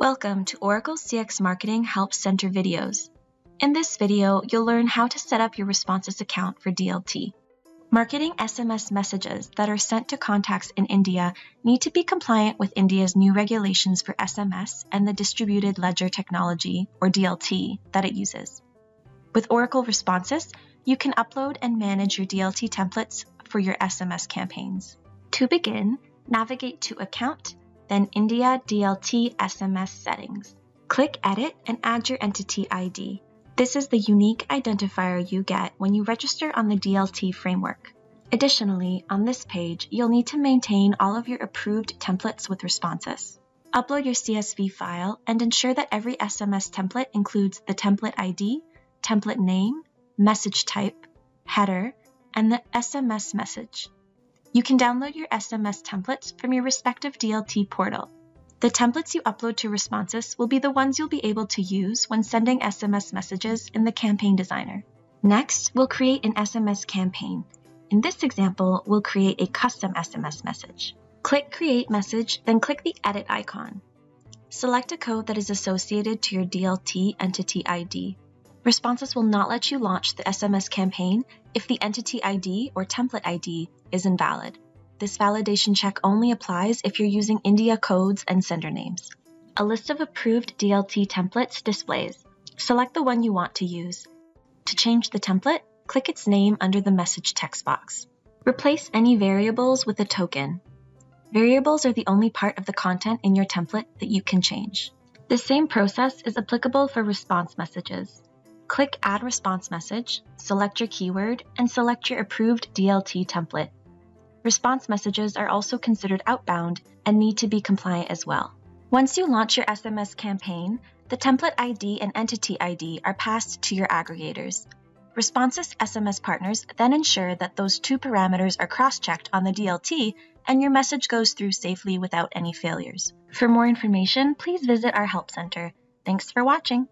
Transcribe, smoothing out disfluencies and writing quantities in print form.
Welcome to Oracle CX Marketing Help Center videos. In this video, you'll learn how to set up your Responsys account for DLT. Marketing SMS messages that are sent to contacts in India need to be compliant with India's new regulations for SMS and the distributed ledger technology, or DLT, that it uses. With Oracle Responsys, you can upload and manage your DLT templates for your SMS campaigns. To begin, navigate to Account, then India DLT SMS Settings. Click Edit and add your entity ID. This is the unique identifier you get when you register on the DLT framework. Additionally, on this page, you'll need to maintain all of your approved templates with Responsys. Upload your CSV file and ensure that every SMS template includes the template ID, template name, message type, header, and the SMS message. You can download your SMS templates from your respective DLT portal. The templates you upload to Responsys will be the ones you'll be able to use when sending SMS messages in the Campaign Designer. Next, we'll create an SMS campaign. In this example, we'll create a custom SMS message. Click Create Message, then click the Edit icon. Select a code that is associated to your DLT entity ID. Responsys will not let you launch the SMS campaign if the entity ID or template ID is invalid. This validation check only applies if you're using India codes and sender names. A list of approved DLT templates displays. Select the one you want to use. To change the template, click its name under the message text box. Replace any variables with a token. Variables are the only part of the content in your template that you can change. The same process is applicable for response messages. Click Add Response Message, select your keyword, and select your approved DLT template. Response messages are also considered outbound and need to be compliant as well. Once you launch your SMS campaign, the template ID and entity ID are passed to your aggregators. Responsys SMS partners then ensure that those two parameters are cross-checked on the DLT and your message goes through safely without any failures. For more information, please visit our Help Center. Thanks for watching.